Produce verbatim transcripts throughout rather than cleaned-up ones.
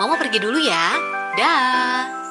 Mama pergi dulu ya. Dah.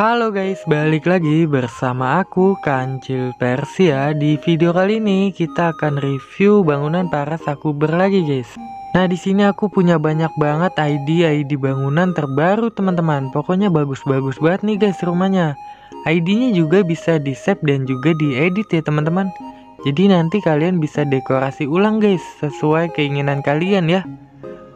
Halo guys, balik lagi bersama aku Kancil Persia. Di video kali ini kita akan review bangunan para Sakuber lagi guys. Nah di sini aku punya banyak banget I D I D bangunan terbaru teman-teman. Pokoknya bagus-bagus banget nih guys rumahnya. I D-nya juga bisa di save dan juga di edit ya teman-teman. Jadi nanti kalian bisa dekorasi ulang guys sesuai keinginan kalian ya.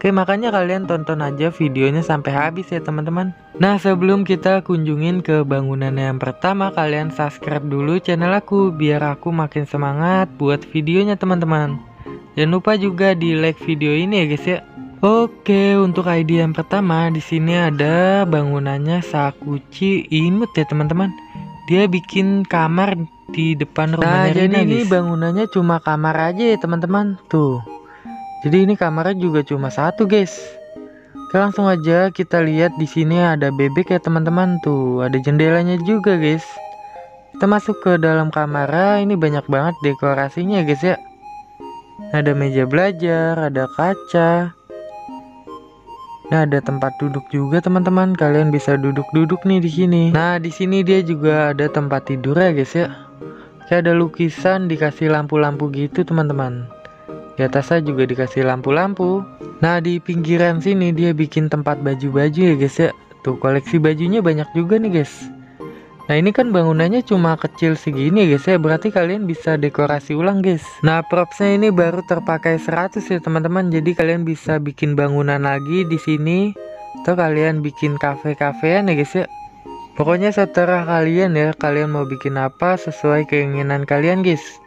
Oke, makanya kalian tonton aja videonya sampai habis ya teman-teman. Nah sebelum kita kunjungin ke bangunan yang pertama, kalian subscribe dulu channel aku biar aku makin semangat buat videonya teman-teman. Jangan lupa juga di like video ini ya guys ya. Oke, untuk I D yang pertama di sini ada bangunannya Sakuchi Imut ya teman-teman. Dia bikin kamar di depan rumahnya. Nah jadi ini bangunannya cuma kamar aja ya teman-teman tuh. Jadi ini kamarnya juga cuma satu guys. Oke, langsung aja kita lihat. Di sini ada bebek ya teman-teman tuh. Ada jendelanya juga guys. Kita masuk ke dalam kamarnya. Ini banyak banget dekorasinya guys ya. Ada meja belajar, ada kaca. Nah ada tempat duduk juga teman-teman. Kalian bisa duduk-duduk nih di sini. Nah di sini dia juga ada tempat tidur ya guys ya. Oke, ada lukisan dikasih lampu-lampu gitu teman-teman. Di atasnya juga dikasih lampu-lampu. Nah di pinggiran sini dia bikin tempat baju-baju ya guys ya. Tuh koleksi bajunya banyak juga nih guys. Nah ini kan bangunannya cuma kecil segini ya guys ya. Berarti kalian bisa dekorasi ulang guys. Nah propsnya ini baru terpakai seratus ya teman-teman. Jadi kalian bisa bikin bangunan lagi di sini. Atau kalian bikin kafe-kafean ya guys ya. Pokoknya seterah kalian ya. Kalian mau bikin apa sesuai keinginan kalian guys.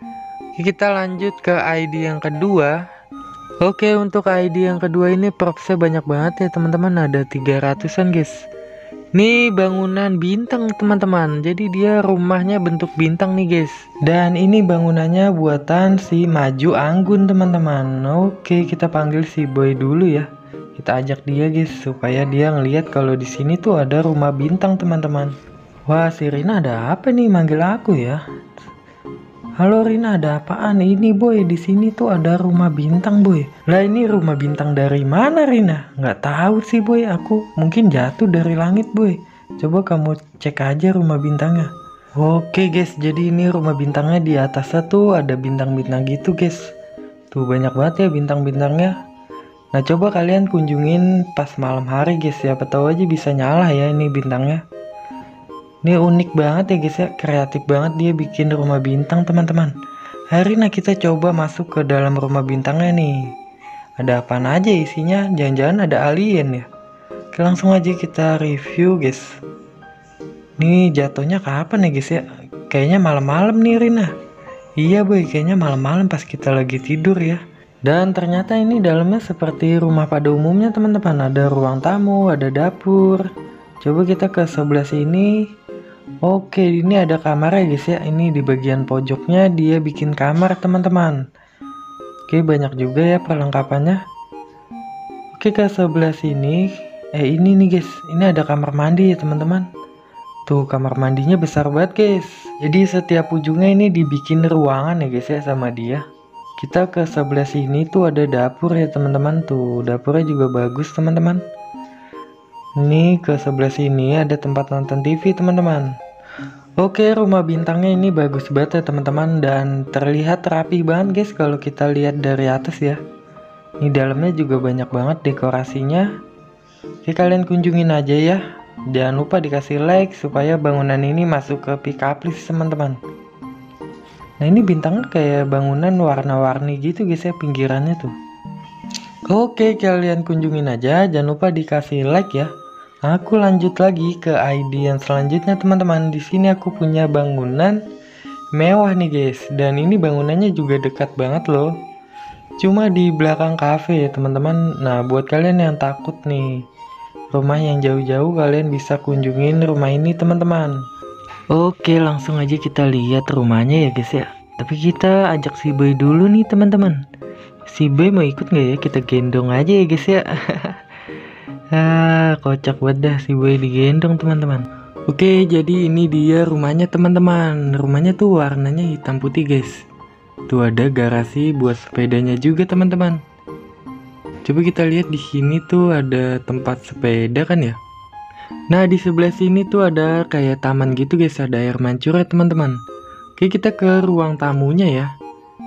Kita lanjut ke I D yang kedua. Oke, untuk I D yang kedua ini propsnya banyak banget ya teman-teman. Ada tiga ratusan guys. Ini bangunan bintang teman-teman. Jadi dia rumahnya bentuk bintang nih guys. Dan ini bangunannya buatan si Maju Anggun teman-teman. Oke, kita panggil si Boy dulu ya. Kita ajak dia guys supaya dia ngelihat kalau di sini tuh ada rumah bintang teman-teman. Wah, si Rina ada apa nih manggil aku ya? Halo Rina, ada apaan? Ini Boy, di sini tuh ada rumah bintang Boy. Lah ini rumah bintang dari mana Rina? Nggak tahu sih Boy, aku mungkin jatuh dari langit Boy. Coba kamu cek aja rumah bintangnya. Oke guys, jadi ini rumah bintangnya di atasnya tuh ada bintang-bintang gitu guys. Tuh banyak banget ya bintang-bintangnya. Nah coba kalian kunjungin pas malam hari guys, siapa tahu aja bisa nyala ya ini bintangnya. Ini unik banget ya guys ya, kreatif banget dia bikin rumah bintang teman-teman. Hari ini kita coba masuk ke dalam rumah bintangnya nih. Ada apaan aja isinya, jangan-jangan ada alien ya. Oke, langsung aja kita review guys. Nih jatuhnya kapan ya guys ya? Kayaknya malam-malam nih Rina. Iya Boy, kayaknya malam-malam pas kita lagi tidur ya. Dan ternyata ini dalamnya seperti rumah pada umumnya teman-teman. Ada ruang tamu, ada dapur. Coba kita ke sebelah sini. Oke, ini ada kamarnya guys ya. Ini di bagian pojoknya dia bikin kamar teman-teman. Oke, banyak juga ya perlengkapannya. Oke, ke sebelah sini. Eh ini nih guys, ini ada kamar mandi ya teman-teman. Tuh kamar mandinya besar banget guys. Jadi setiap ujungnya ini dibikin ruangan ya guys ya sama dia. Kita ke sebelah sini tuh ada dapur ya teman-teman. Tuh dapurnya juga bagus teman-teman. Nih ke sebelah sini ada tempat nonton T V teman-teman. Oke, rumah bintangnya ini bagus banget ya teman-teman. Dan terlihat rapi banget guys kalau kita lihat dari atas ya. Ini dalamnya juga banyak banget dekorasinya. Oke, kalian kunjungin aja ya. Jangan lupa dikasih like supaya bangunan ini masuk ke pick up list teman-teman. Nah ini bintangnya kayak bangunan warna-warni gitu guys ya pinggirannya tuh. Oke, kalian kunjungin aja. Jangan lupa dikasih like ya. Aku lanjut lagi ke I D yang selanjutnya teman-teman. Di sini aku punya bangunan mewah nih guys. Dan ini bangunannya juga dekat banget loh. Cuma di belakang kafe ya teman-teman. Nah buat kalian yang takut nih rumah yang jauh-jauh, kalian bisa kunjungin rumah ini teman-teman. Oke, langsung aja kita lihat rumahnya ya guys ya. Tapi kita ajak si Boy dulu nih teman-teman. Si Boy mau ikut nggak ya? Kita gendong aja ya guys ya. Ah, kocak wadah si Boy digendong teman-teman. Oke, jadi ini dia rumahnya teman-teman. Rumahnya tuh warnanya hitam putih guys. Tuh ada garasi buat sepedanya juga teman-teman. Coba kita lihat di sini tuh ada tempat sepeda kan ya. Nah, di sebelah sini tuh ada kayak taman gitu guys, ada air mancur ya teman-teman. Oke, kita ke ruang tamunya ya.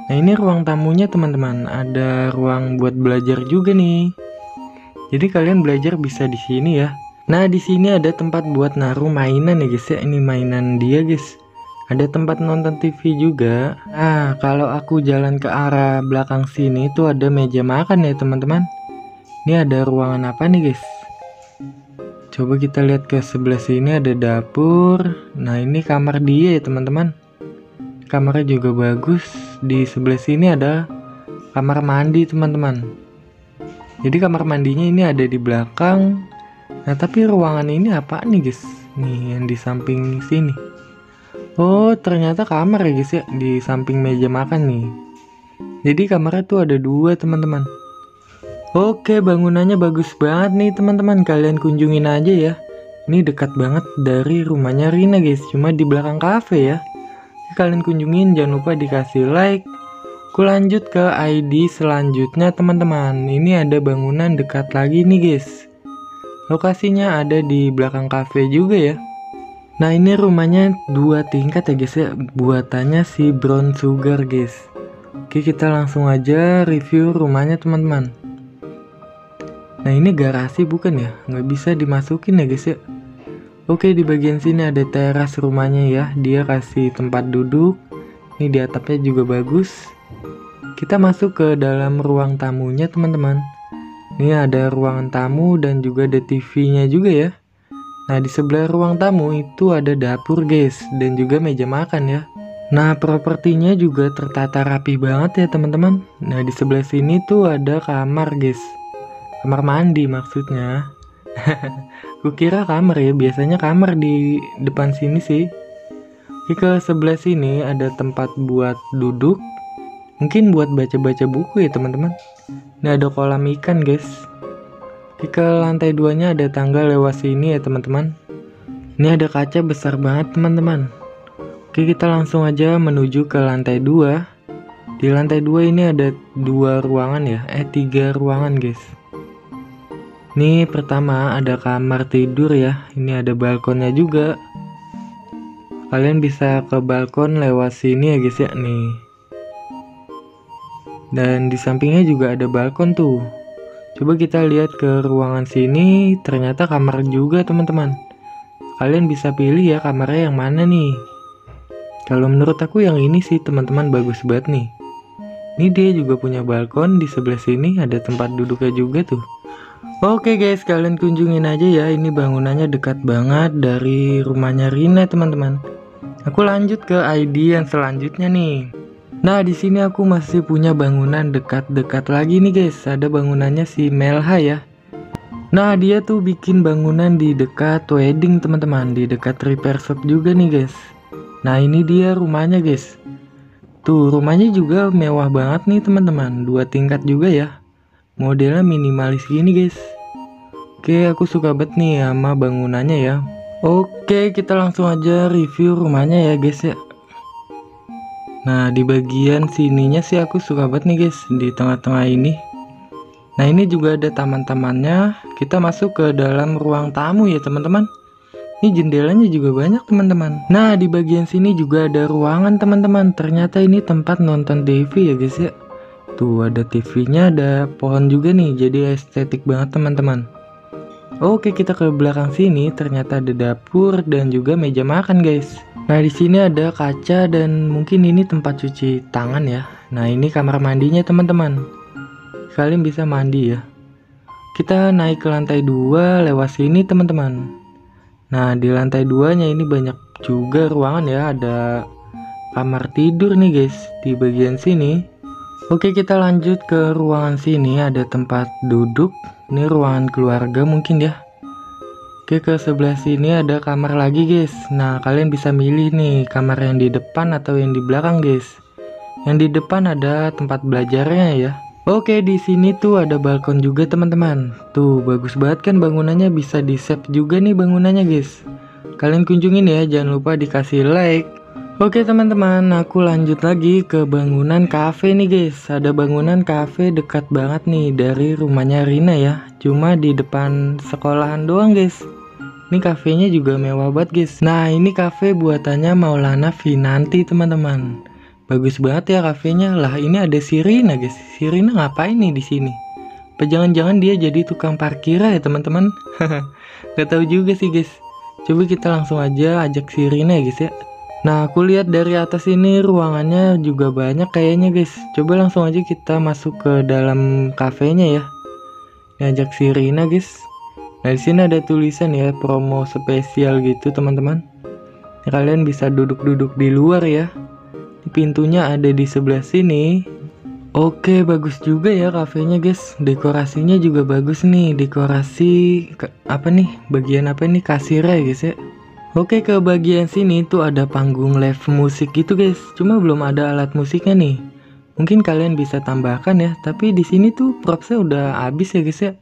Nah, ini ruang tamunya teman-teman. Ada ruang buat belajar juga nih. Jadi kalian belajar bisa di sini ya. Nah, di sini ada tempat buat naruh mainan ya guys ya. Ini mainan dia guys. Ada tempat nonton T V juga. Nah, kalau aku jalan ke arah belakang sini tuh ada meja makan ya teman-teman. Ini ada ruangan apa nih guys? Coba kita lihat ke sebelah sini ada dapur. Nah, ini kamar dia ya teman-teman. Kamarnya juga bagus. Di sebelah sini ada kamar mandi teman-teman. Jadi kamar mandinya ini ada di belakang. Nah, tapi ruangan ini apa nih guys? Nih yang di samping sini. Oh, ternyata kamar ya guys ya, di samping meja makan nih. Jadi kamarnya tuh ada dua teman-teman. Oke, bangunannya bagus banget nih teman-teman. Kalian kunjungin aja ya. Ini dekat banget dari rumahnya Rina guys. Cuma di belakang cafe ya. Kalian kunjungin, jangan lupa dikasih like. Aku lanjut ke I D selanjutnya teman-teman. Ini ada bangunan dekat lagi nih guys. Lokasinya ada di belakang cafe juga ya. Nah, ini rumahnya dua tingkat ya guys ya, buatannya si Brown Sugar guys. Oke, kita langsung aja review rumahnya teman-teman. Nah, ini garasi bukan ya, nggak bisa dimasukin ya guys ya. Oke, di bagian sini ada teras rumahnya ya, dia kasih tempat duduk. Ini di atapnya juga bagus. Kita masuk ke dalam ruang tamunya teman-teman. Ini ada ruangan tamu dan juga ada T V-nya juga ya. Nah, di sebelah ruang tamu itu ada dapur guys, dan juga meja makan ya. Nah, propertinya juga tertata rapi banget ya teman-teman. Nah, di sebelah sini tuh ada kamar guys. Kamar mandi maksudnya. Kukira kamar ya, biasanya kamar di depan sini sih. Oke, ke sebelah sini ada tempat buat duduk. Mungkin buat baca-baca buku ya teman-teman. Nah, ada kolam ikan guys. Ke lantai duanya ada tangga lewat sini ya teman-teman. Ini ada kaca besar banget teman-teman. Oke, kita langsung aja menuju ke lantai dua. Di lantai dua ini ada dua ruangan ya, eh tiga ruangan guys. Ini pertama ada kamar tidur ya. Ini ada balkonnya juga. Kalian bisa ke balkon lewat sini ya guys ya nih. Dan di sampingnya juga ada balkon tuh. Coba kita lihat ke ruangan sini, ternyata kamar juga teman-teman. Kalian bisa pilih ya kamarnya yang mana nih. Kalau menurut aku yang ini sih teman-teman, bagus banget nih. Ini dia juga punya balkon, di sebelah sini ada tempat duduknya juga tuh. Oke guys, kalian kunjungin aja ya, ini bangunannya dekat banget dari rumahnya Rina teman-teman. Aku lanjut ke I D yang selanjutnya nih. Nah, di sini aku masih punya bangunan dekat-dekat lagi nih guys. Ada bangunannya si Melha ya. Nah, dia tuh bikin bangunan di dekat wedding teman-teman, di dekat repair shop juga nih guys. Nah, ini dia rumahnya guys. Tuh, rumahnya juga mewah banget nih teman-teman. Dua tingkat juga ya. Modelnya minimalis gini guys. Oke, aku suka banget nih sama bangunannya ya. Oke, kita langsung aja review rumahnya ya guys ya. Nah, di bagian sininya sih aku suka banget nih guys, di tengah-tengah ini. Nah, ini juga ada taman-tamannya. Kita masuk ke dalam ruang tamu ya teman-teman. Ini jendelanya juga banyak teman-teman. Nah, di bagian sini juga ada ruangan teman-teman. Ternyata ini tempat nonton T V ya guys ya. Tuh ada T V-nya, ada pohon juga nih, jadi estetik banget teman-teman. Oke, kita ke belakang sini, ternyata ada dapur dan juga meja makan guys. Nah, di sini ada kaca dan mungkin ini tempat cuci tangan ya. Nah, ini kamar mandinya teman-teman. Kalian bisa mandi ya. Kita naik ke lantai dua lewat sini teman-teman. Nah, di lantai duanya ini banyak juga ruangan ya. Ada kamar tidur nih guys di bagian sini. Oke, kita lanjut ke ruangan sini, ada tempat duduk. Ini ruangan keluarga mungkin ya. Oke, ke sebelah sini ada kamar lagi guys. Nah, kalian bisa milih nih kamar yang di depan atau yang di belakang guys. Yang di depan ada tempat belajarnya ya. Oke, di sini tuh ada balkon juga teman-teman. Tuh bagus banget kan bangunannya, bisa di save juga nih bangunannya guys. Kalian kunjungin ya, jangan lupa dikasih like. Oke teman-teman, aku lanjut lagi ke bangunan cafe nih guys. Ada bangunan cafe dekat banget nih dari rumahnya Rina ya. Cuma di depan sekolahan doang guys. Ini kafenya juga mewah banget guys. Nah, ini kafe buatannya Maulana Finanti teman-teman. Bagus banget ya kafenya. Lah, ini ada si Rina guys. Si Rina ngapain nih di sini? Apa jangan-jangan dia jadi tukang parkir ya teman-teman? Gak tahu juga sih guys. Coba kita langsung aja ajak si Rina ya guys ya. Nah, aku lihat dari atas ini ruangannya juga banyak kayaknya guys. Coba langsung aja kita masuk ke dalam kafenya ya. Ngajak si Rina guys. Nah, di sini ada tulisan ya, promo spesial gitu teman-teman. Kalian bisa duduk-duduk di luar ya. Pintunya ada di sebelah sini. Oke, bagus juga ya kafenya guys. Dekorasinya juga bagus nih. Dekorasi apa nih? Bagian apa nih, kasirnya guys ya. Oke, ke bagian sini tuh ada panggung live musik gitu guys. Cuma belum ada alat musiknya nih. Mungkin kalian bisa tambahkan ya. Tapi di sini tuh propsnya udah habis ya guys ya.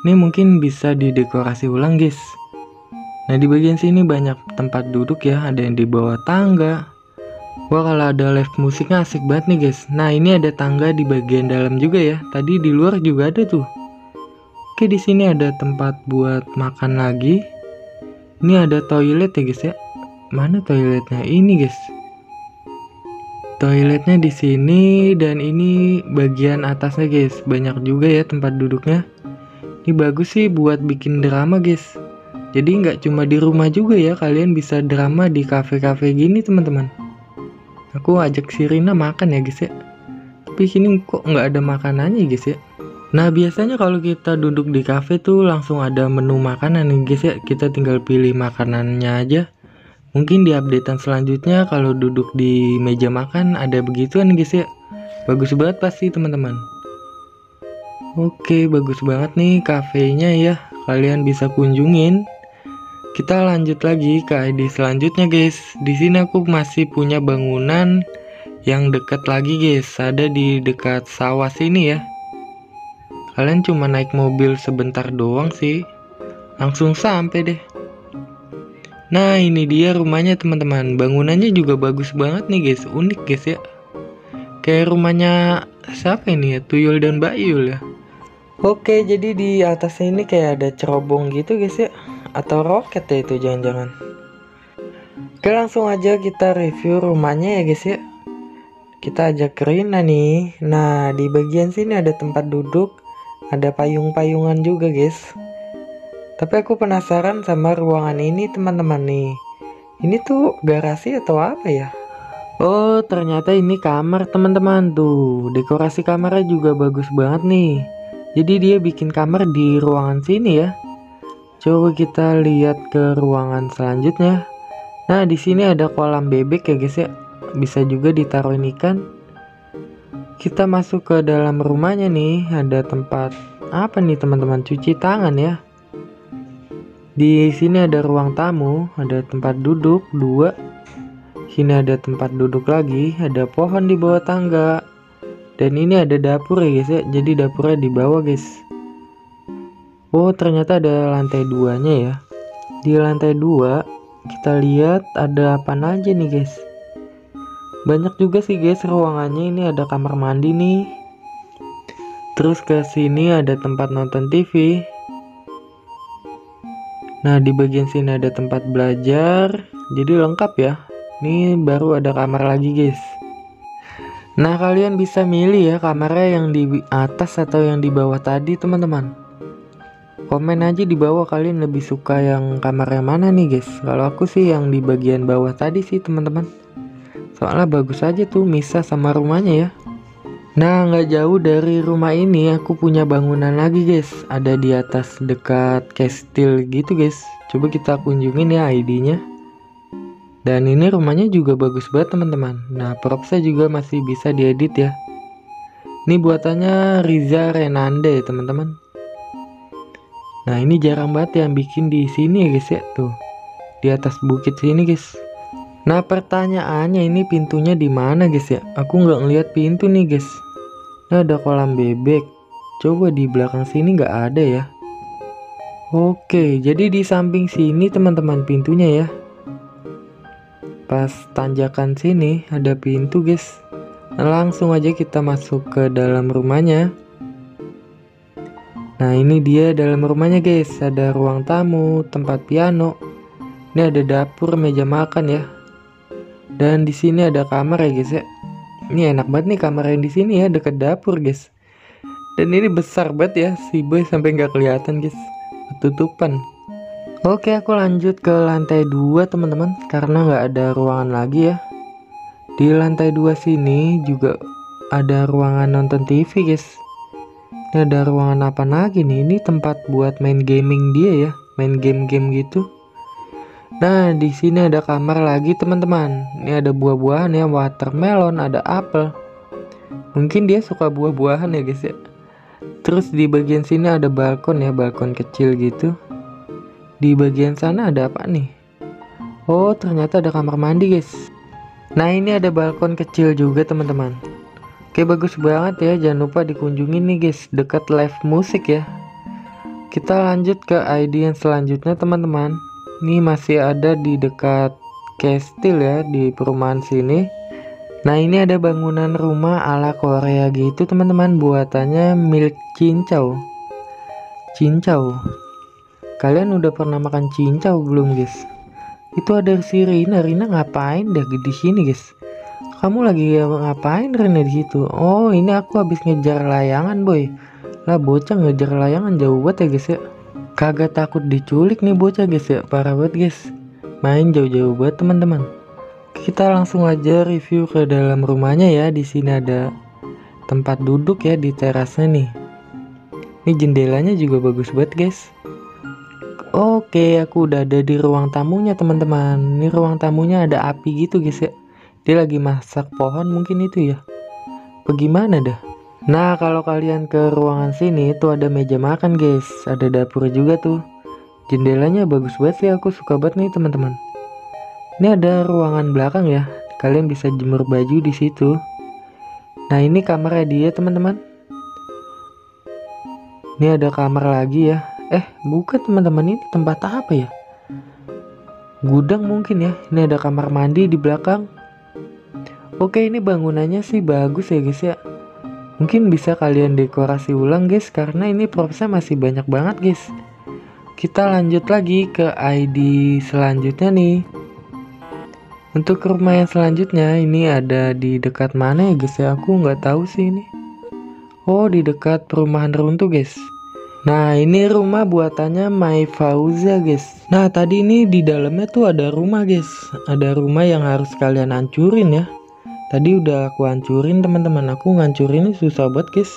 Ini mungkin bisa didekorasi ulang guys. Nah, di bagian sini banyak tempat duduk ya. Ada yang di bawah tangga. Wah, kalau ada live musiknya asik banget nih guys. Nah, ini ada tangga di bagian dalam juga ya. Tadi di luar juga ada tuh. Oke, di sini ada tempat buat makan lagi. Ini ada toilet ya guys ya. Mana toiletnya? Ini guys. Toiletnya di sini, dan ini bagian atasnya guys. Banyak juga ya tempat duduknya. Ini bagus sih buat bikin drama guys. Jadi nggak cuma di rumah juga ya, kalian bisa drama di kafe-kafe gini teman-teman. Aku ajak si Rina makan ya guys ya. Tapi sini kok nggak ada makanannya guys ya. Nah, biasanya kalau kita duduk di cafe tuh langsung ada menu makanan nih guys ya. Kita tinggal pilih makanannya aja. Mungkin di updatean selanjutnya kalau duduk di meja makan ada begituan guys ya. Bagus banget pasti teman-teman. Oke, bagus banget nih kafenya ya. Kalian bisa kunjungin. Kita lanjut lagi ke I D selanjutnya guys. Di sini aku masih punya bangunan yang dekat lagi guys. Ada di dekat sawah sini ya. Kalian cuma naik mobil sebentar doang sih, langsung sampai deh. Nah, ini dia rumahnya teman-teman. Bangunannya juga bagus banget nih guys, unik guys ya. Kayak rumahnya siapa ini ya, Tuyul dan Bayul ya. Oke, jadi di atasnya ini kayak ada cerobong gitu guys ya, atau roket ya itu jangan-jangan. Oke, langsung aja kita review rumahnya ya guys ya. Kita ajak Rina nih. Nah, di bagian sini ada tempat duduk. Ada payung-payungan juga guys. Tapi aku penasaran sama ruangan ini teman-teman nih. Ini tuh garasi atau apa ya? Oh, ternyata ini kamar teman-teman tuh. Dekorasi kamarnya juga bagus banget nih. Jadi dia bikin kamar di ruangan sini ya. Coba kita lihat ke ruangan selanjutnya. Nah, di sini ada kolam bebek ya guys ya. Bisa juga ditaruhin ikan. Kita masuk ke dalam rumahnya nih. Ada tempat apa nih teman-teman, cuci tangan ya. Di sini ada ruang tamu, ada tempat duduk dua. Sini ada tempat duduk lagi, ada pohon di bawah tangga. Dan ini ada dapur ya guys ya. Jadi dapurnya di bawah guys. Oh, ternyata ada lantai duanya ya. Di lantai dua kita lihat ada apa aja nih guys. Banyak juga sih guys ruangannya. Ini ada kamar mandi nih. Terus ke sini ada tempat nonton T V. Nah, di bagian sini ada tempat belajar. Jadi lengkap ya. Ini baru ada kamar lagi guys. Nah, kalian bisa milih ya kamarnya yang di atas atau yang di bawah tadi teman-teman. Komen aja di bawah kalian lebih suka yang kamarnya mana nih guys. Kalau aku sih yang di bagian bawah tadi sih teman-teman. Soalnya bagus aja tuh misah sama rumahnya ya. Nah, nggak jauh dari rumah ini aku punya bangunan lagi guys. Ada di atas dekat kastil gitu guys. Coba kita kunjungin ya I D-nya. Dan ini rumahnya juga bagus banget teman-teman. Nah, propsnya juga masih bisa diedit ya. Ini buatannya Riza Renande ya teman-teman. Nah ini jarang banget yang bikin di sini ya guys ya, tuh di atas bukit sini guys. Nah pertanyaannya ini pintunya di mana guys ya? Aku nggak ngelihat pintu nih guys. Nah ada kolam bebek. Coba di belakang sini nggak ada ya. Oke, jadi di samping sini teman-teman pintunya ya. Pas tanjakan sini ada pintu guys. Nah, langsung aja kita masuk ke dalam rumahnya. Nah ini dia dalam rumahnya guys. Ada ruang tamu, tempat piano. Ini ada dapur, meja makan ya. Dan di sini ada kamar ya guys ya. Ini enak banget nih kamar yang di sini ya, dekat dapur guys. Dan ini besar banget ya, si boy sampai nggak kelihatan guys. Tutupan. Oke, aku lanjut ke lantai dua teman-teman, karena nggak ada ruangan lagi ya. Di lantai dua sini juga ada ruangan nonton T V guys. Ini ada ruangan apa lagi nih? Ini tempat buat main gaming dia ya, main game-game gitu. Nah di sini ada kamar lagi teman-teman. Ini ada buah-buahan ya, watermelon, ada apel. Mungkin dia suka buah-buahan ya guys ya. Terus di bagian sini ada balkon ya, balkon kecil gitu. Di bagian sana ada apa nih? Oh ternyata ada kamar mandi guys. Nah ini ada balkon kecil juga teman-teman. Oke bagus banget ya, jangan lupa dikunjungi nih guys, dekat live musik ya. Kita lanjut ke I D yang selanjutnya teman-teman. Ini masih ada di dekat kastil ya, di perumahan sini. Nah ini ada bangunan rumah ala Korea gitu teman-teman, buatannya milik Cincau. Cincau. Kalian udah pernah makan cincau belum guys? Itu ada si Rina. Rina ngapain dah di sini guys? Kamu lagi ngapain Rina di situ? Oh ini aku habis ngejar layangan boy. Lah bocah ngejar layangan jauh banget ya guys ya. Kagak takut diculik nih bocah guys ya, parah banget guys. Main jauh-jauh banget teman-teman. Kita langsung aja review ke dalam rumahnya ya. Di sini ada tempat duduk ya di terasnya nih. Ini jendelanya juga bagus banget guys. Oke, aku udah ada di ruang tamunya teman-teman. Ini ruang tamunya ada api gitu guys ya. Dia lagi masak pohon mungkin itu ya. Bagaimana dah? Nah kalau kalian ke ruangan sini tuh ada meja makan guys. Ada dapur juga tuh. Jendelanya bagus banget sih, aku suka banget nih teman-teman. Ini ada ruangan belakang ya. Kalian bisa jemur baju di situ. Nah, ini kamarnya dia, teman-teman. Ini ada kamar lagi ya. Eh, bukan teman-teman, ini tempat apa ya? Gudang mungkin ya. Ini ada kamar mandi di belakang. Oke, ini bangunannya sih bagus ya, guys ya. Mungkin bisa kalian dekorasi ulang, guys, karena ini prosesnya masih banyak banget, guys. Kita lanjut lagi ke I D selanjutnya nih. Untuk rumah yang selanjutnya ini ada di dekat mana ya guys ya, aku nggak tahu sih ini. Oh di dekat perumahan runtuh guys. Nah ini rumah buatannya My Fauza guys. Nah tadi ini di dalamnya tuh ada rumah guys. Ada rumah yang harus kalian hancurin ya. Tadi udah aku hancurin teman-teman, aku ngancurin susah banget guys.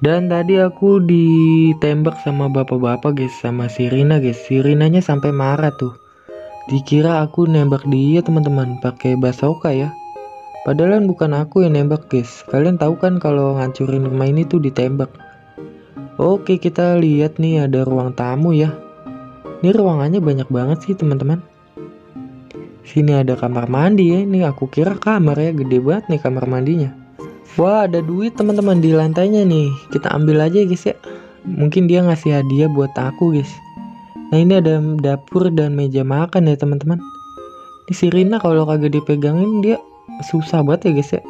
Dan tadi aku ditembak sama bapak-bapak guys, sama si Rina guys. Si Rinanya sampai marah tuh. Dikira aku nembak dia teman-teman pakai basoka ya. Padahal bukan aku yang nembak guys. Kalian tahu kan kalau ngancurin rumah ini tuh ditembak. Oke kita lihat nih ada ruang tamu ya. Ini ruangannya banyak banget sih teman-teman. Sini ada kamar mandi ya. Ini aku kira kamar ya, gede banget nih kamar mandinya. Wah ada duit teman-teman di lantainya nih. Kita ambil aja guys ya. Mungkin dia ngasih hadiah buat aku guys. Nah ini ada dapur dan meja makan ya teman-teman. Di Sirina kalau kagak dipegangin dia susah banget ya guys ya.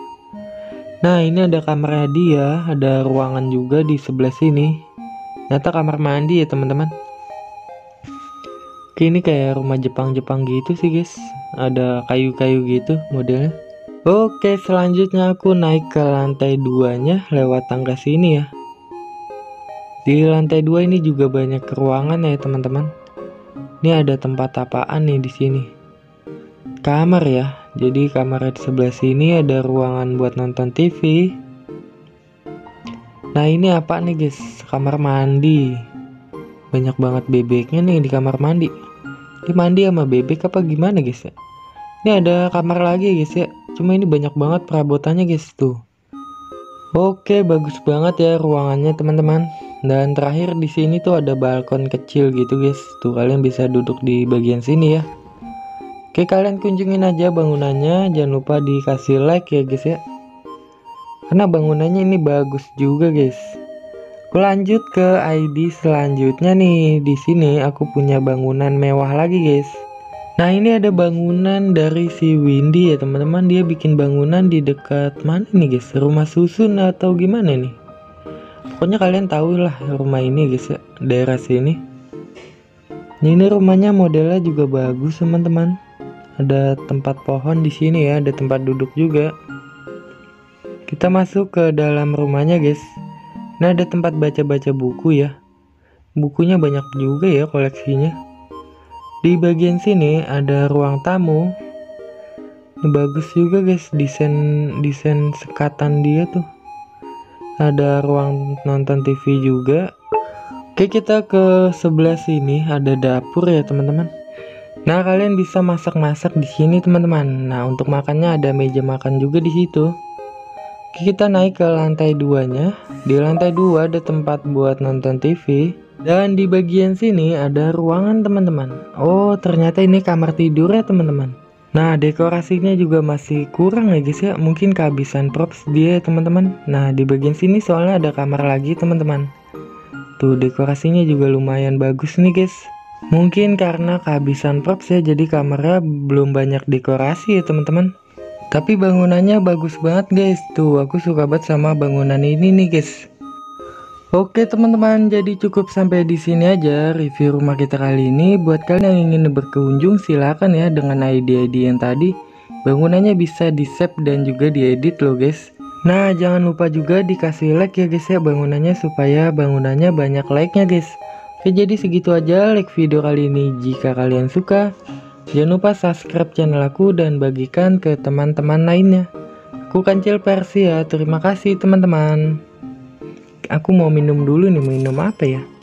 Nah ini ada kamarnya dia, ada ruangan juga di sebelah sini. Nyata kamar mandi ya teman-teman. Oke ini kayak rumah Jepang-Jepang gitu sih guys. Ada kayu-kayu gitu modelnya. Oke selanjutnya aku naik ke lantai duanya lewat tangga sini ya. Di lantai dua ini juga banyak ruangan ya teman-teman. Ini ada tempat apaan nih di sini? Kamar ya. Jadi kamarnya di sebelah sini ada ruangan buat nonton T V. Nah ini apa nih guys? Kamar mandi. Banyak banget bebeknya nih di kamar mandi. Ini mandi sama bebek apa gimana guys ya? Ini ada kamar lagi guys ya. Cuma ini banyak banget perabotannya guys tuh. Oke, bagus banget ya ruangannya teman-teman. Dan terakhir di sini tuh ada balkon kecil gitu guys. Tuh kalian bisa duduk di bagian sini ya. Oke, kalian kunjungin aja bangunannya. Jangan lupa dikasih like ya guys ya. Karena bangunannya ini bagus juga guys. Aku lanjut ke I D selanjutnya nih. Di sini aku punya bangunan mewah lagi guys. Nah, ini ada bangunan dari si Windy ya teman-teman. Dia bikin bangunan di dekat mana nih guys? Rumah susun atau gimana nih? Pokoknya kalian tahu lah rumah ini guys ya, daerah sini. Ini rumahnya modelnya juga bagus teman-teman. Ada tempat pohon di sini ya, ada tempat duduk juga. Kita masuk ke dalam rumahnya guys. Nah, ada tempat baca-baca buku ya. Bukunya banyak juga ya koleksinya. Di bagian sini ada ruang tamu. Ini bagus juga guys, desain desain sekatan dia tuh. Ada ruang nonton T V juga. Oke, kita ke sebelah sini ada dapur ya teman-teman. Nah, kalian bisa masak-masak di sini teman-teman. Nah, untuk makannya ada meja makan juga di situ. Oke, kita naik ke lantai duanya. Di lantai dua ada tempat buat nonton T V. Dan di bagian sini ada ruangan teman-teman. Oh, ternyata ini kamar tidur ya teman-teman. Nah, dekorasinya juga masih kurang ya guys ya. Mungkin kehabisan props dia ya teman-teman. Nah, di bagian sini soalnya ada kamar lagi teman-teman. Tuh, dekorasinya juga lumayan bagus nih guys. Mungkin karena kehabisan props ya, jadi kamarnya belum banyak dekorasi ya teman-teman. Tapi bangunannya bagus banget guys. Tuh, aku suka banget sama bangunan ini nih guys. Oke teman-teman, jadi cukup sampai di sini aja review rumah kita kali ini. Buat kalian yang ingin berkunjung silakan ya, dengan ide-ide yang tadi. Bangunannya bisa di-save dan juga diedit loh guys. Nah, jangan lupa juga dikasih like ya guys ya bangunannya, supaya bangunannya banyak like-nya guys. Oke, jadi segitu aja like video kali ini. Jika kalian suka, jangan lupa subscribe channel aku dan bagikan ke teman-teman lainnya. Aku Kancil Persia, terima kasih teman-teman. Aku mau minum dulu nih, minum apa ya?